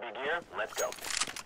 grab your gear, and let's go.